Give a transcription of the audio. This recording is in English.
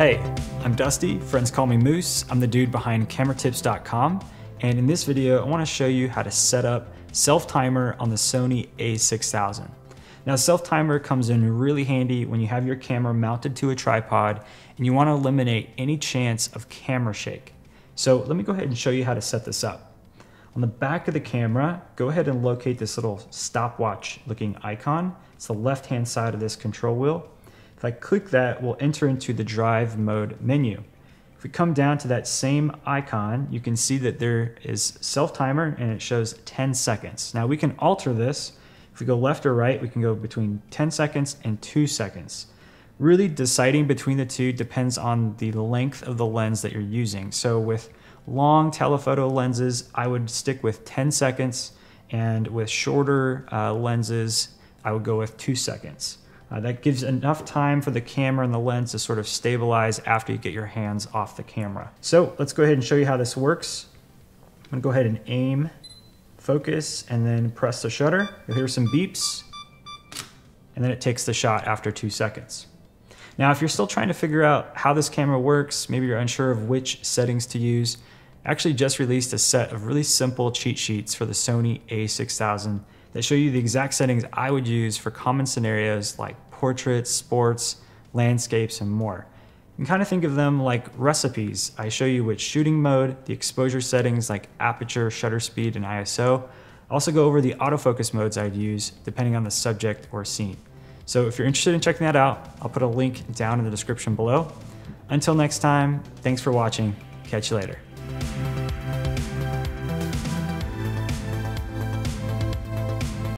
Hey, I'm Dusty, friends call me Moose. I'm the dude behind Cameratips.com, and in this video, I wanna show you how to set up self-timer on the Sony A6000. Now, self-timer comes in really handy when you have your camera mounted to a tripod and you wanna eliminate any chance of camera shake. So let me go ahead and show you how to set this up. On the back of the camera, go ahead and locate this little stopwatch looking icon. It's the left-hand side of this control wheel. If I click that, we'll enter into the drive mode menu. If we come down to that same icon, you can see that there is self-timer and it shows 10 seconds. Now we can alter this. If we go left or right, we can go between 10 seconds and 2 seconds. Really deciding between the two depends on the length of the lens that you're using. So with long telephoto lenses, I would stick with 10 seconds, and with shorter lenses, I would go with 2 seconds. That gives enough time for the camera and the lens to sort of stabilize after you get your hands off the camera. So let's go ahead and show you how this works. I'm gonna go ahead and aim, focus, and then press the shutter. You'll hear some beeps, and then it takes the shot after 2 seconds. Now, if you're still trying to figure out how this camera works, maybe you're unsure of which settings to use, I actually just released a set of really simple cheat sheets for the Sony A6000 that show you the exact settings I would use for common scenarios like portraits, sports, landscapes, and more. You can kind of think of them like recipes. I show you which shooting mode, the exposure settings like aperture, shutter speed, and ISO. I also go over the autofocus modes I'd use depending on the subject or scene. So if you're interested in checking that out, I'll put a link down in the description below. Until next time, thanks for watching. Catch you later.